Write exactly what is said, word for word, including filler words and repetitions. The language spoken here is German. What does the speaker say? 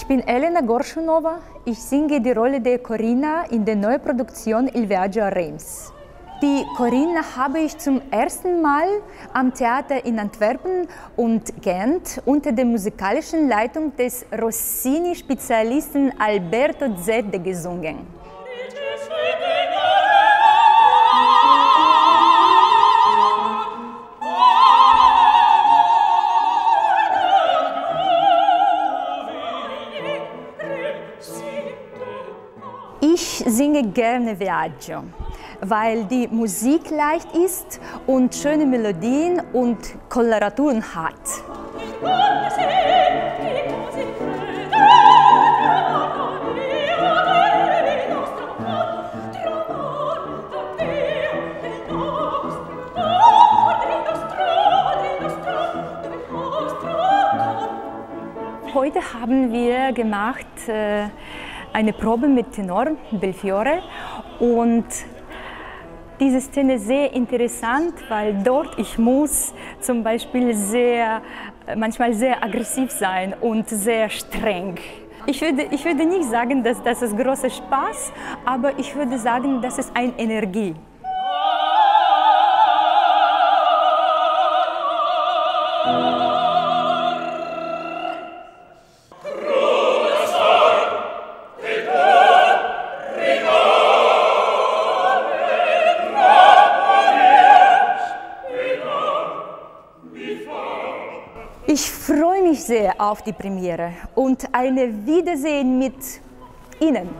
Ich bin Elena Gorshunova. Ich singe die Rolle der Corinna in der Neuproduktion Il viaggio a Reims. Die Corinna habe ich zum ersten Mal am Theater in Antwerpen und Gent unter der musikalischen Leitung des Rossini-Spezialisten Alberto Zedde gesungen. Ich singe gerne Viaggio, weil die Musik leicht ist und schöne Melodien und Koloraturen hat. Heute haben wir gemacht äh, eine Probe mit Tenor, Belfiore, und diese Szene ist sehr interessant, weil dort ich muss zum Beispiel sehr, manchmal sehr aggressiv sein und sehr streng. Ich würde, ich würde nicht sagen, dass das ist großer Spaß, aber ich würde sagen, das ist eine Energie. Ich freue mich sehr auf die Premiere und ein Wiedersehen mit Ihnen.